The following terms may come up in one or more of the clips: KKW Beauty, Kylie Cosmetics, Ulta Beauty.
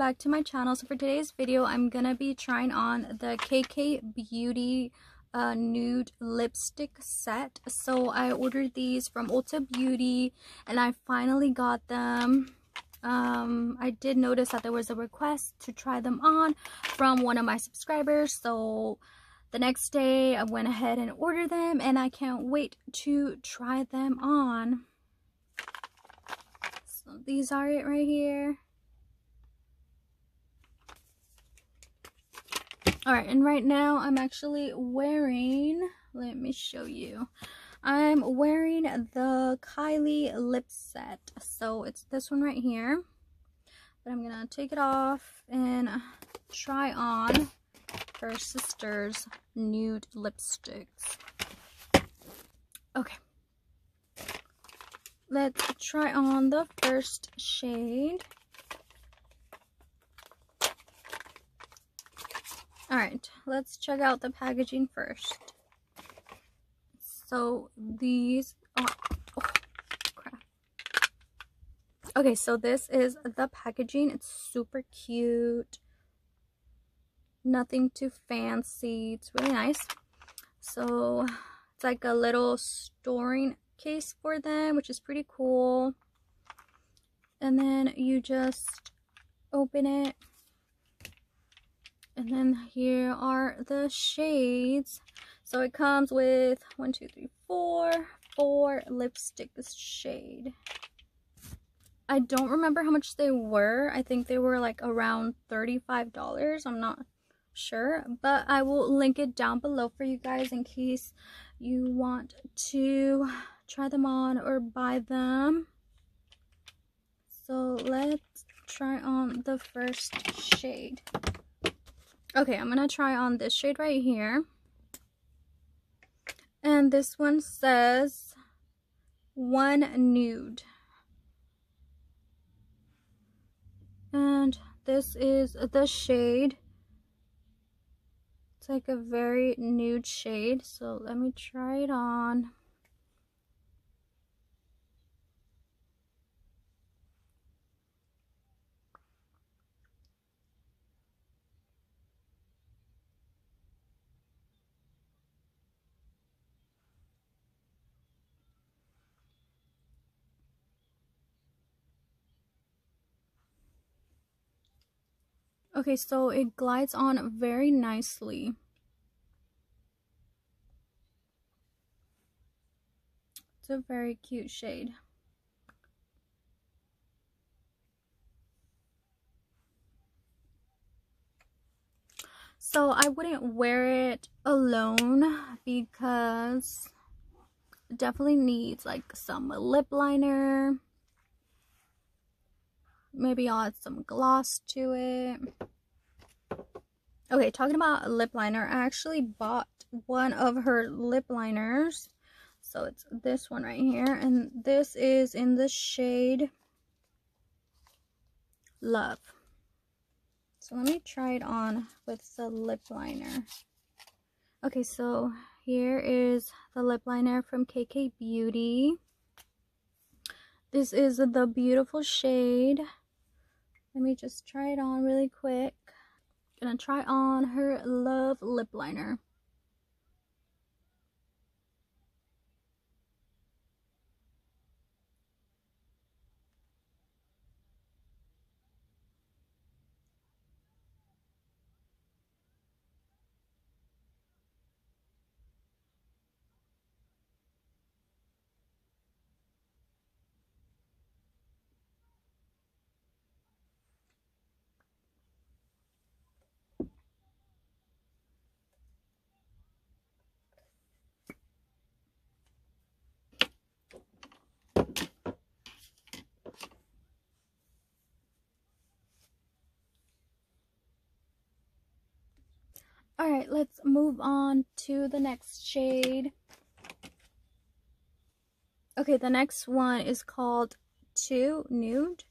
back to my channel. So for today's video, I'm gonna be trying on the KKW Beauty nude lipstick set. So I ordered these from Ulta Beauty and I finally got them. I did notice that there was a request to try them on from one of my subscribers, so the next day I went ahead and ordered them, and I can't wait to try them on. So these are it right here. Alright, and right now I'm actually wearing, let me show you, I'm wearing the Kylie lip set. So it's this one right here, but I'm gonna take it off and try on her sister's nude lipsticks. Okay, let's try on the first shade. All right, let's check out the packaging first. So these are, oh, crap. Okay, so this is the packaging. It's super cute. Nothing too fancy. It's really nice. So it's like a little storing case for them, which is pretty cool. And then you just open it. And then here are the shades. So it comes with 4 lipsticks shade. I don't remember how much they were. I think they were like around $35. I'm not sure, but I will link it down below for you guys in case you want to try them on or buy them. So let's try on the first shade. Okay, I'm gonna try on this shade right here. And this one says, "One Nude." And this is the shade. It's like a very nude shade. So let me try it on. Okay, so it glides on very nicely. It's a very cute shade. So I wouldn't wear it alone because it definitely needs like some lip liner. Maybe I'll add some gloss to it. Okay, talking about lip liner, I actually bought one of her lip liners. So it's this one right here. And this is in the shade Love. So let me try it on with the lip liner. Okay, so here is the lip liner from KKW Beauty. This is the beautiful shade. Let me just try it on really quick. Gonna try on her Love lip liner. Alright, let's move on to the next shade. Okay, the next one is called 2 Nude.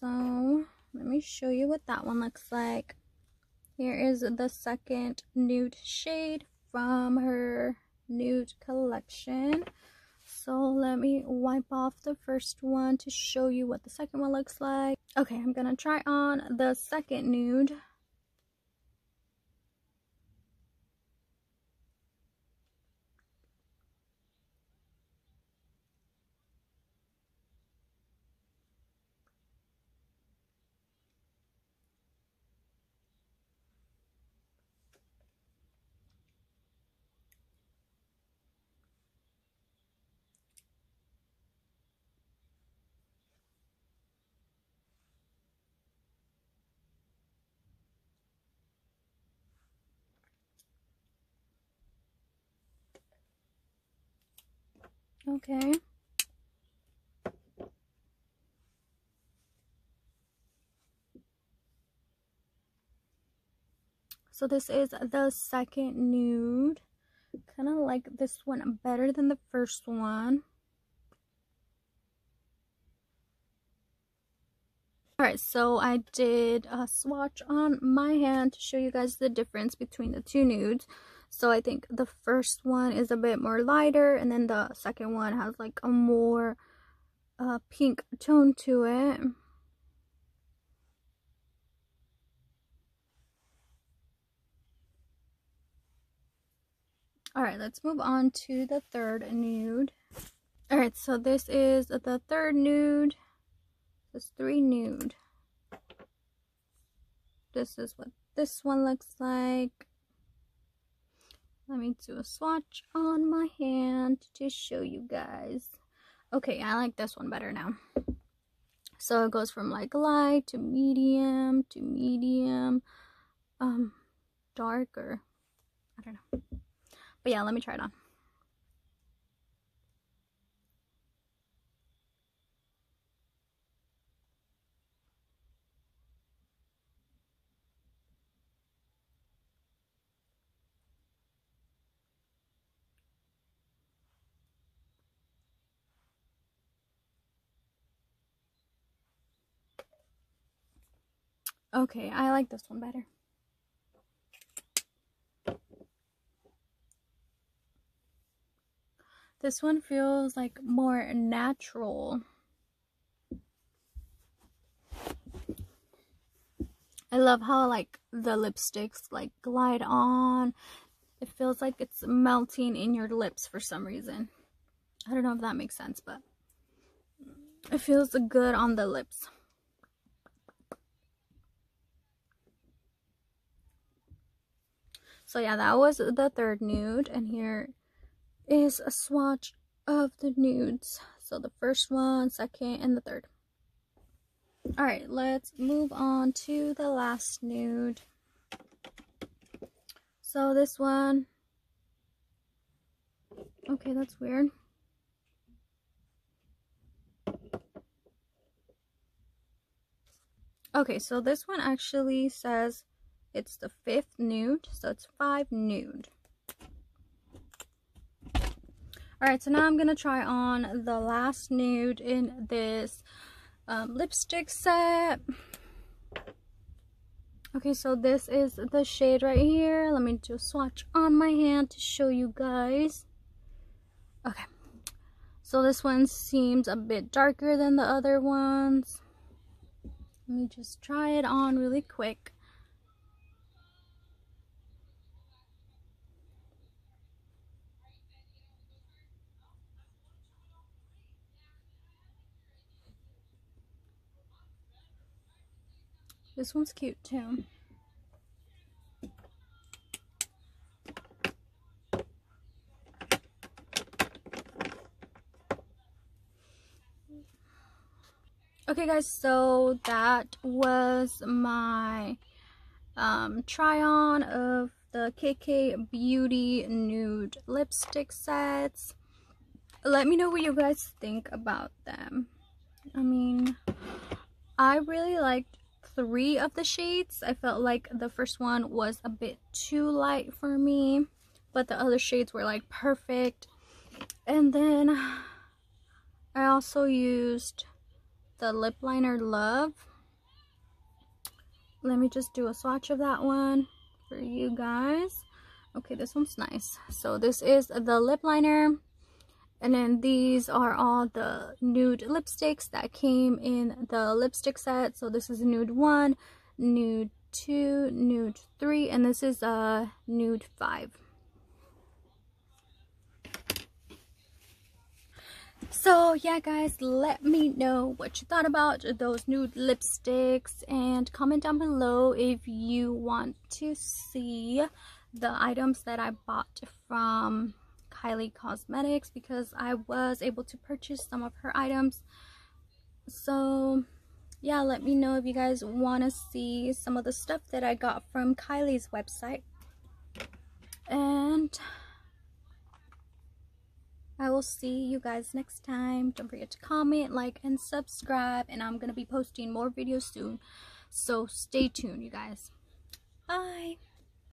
So, let me show you what that one looks like. Here is the second nude shade from her nude collection. So let me wipe off the first one to show you what the second one looks like. Okay, I'm gonna try on the second nude. Okay. So this is the second nude. Kind of like this one better than the first one. Alright, so I did a swatch on my hand to show you guys the difference between the two nudes. So I think the first one is a bit more lighter, and then the second one has like a more pink tone to it. Alright, let's move on to the third nude. Alright, so this is the third nude. This is three nude. This is what this one looks like. Let me do a swatch on my hand to show you guys. Okay, I like this one better now. So it goes from like light to medium, darker. I don't know. But yeah, let me try it on. Okay, I like this one better. This one feels like more natural. I love how like the lipsticks like glide on. It feels like it's melting in your lips for some reason. I don't know if that makes sense, but it feels good on the lips. So yeah, that was the third nude, and here is a swatch of the nudes. So the first one, second, and the third. Alright, let's move on to the last nude. So this one. Okay, that's weird. Okay, so this one actually says it's the fifth nude, so it's five nude. Alright, so now I'm going to try on the last nude in this lipstick set. Okay, so this is the shade right here. Let me do a swatch on my hand to show you guys. Okay, so this one seems a bit darker than the other ones. Let me just try it on really quick. This one's cute too. Okay guys, so that was my try on of the KK Beauty nude lipstick sets. Let me know what you guys think about them. I mean, I really liked three of the shades. I felt like the first one was a bit too light for me, but the other shades were like perfect. And then I also used the lip liner Love. Let me just do a swatch of that one for you guys. Okay, this one's nice. So this is the lip liner, And then these are all the nude lipsticks that came in the lipstick set. So this is nude 1, nude 2, nude 3, and this is nude 5. So yeah guys, let me know what you thought about those nude lipsticks, and comment down below if you want to see the items that I bought from Kylie Cosmetics, because I was able to purchase some of her items. So yeah, let me know if you guys want to see some of the stuff that I got from Kylie's website, and I will see you guys next time. Don't forget to comment, like, and subscribe, and I'm gonna be posting more videos soon, so stay tuned you guys. Bye.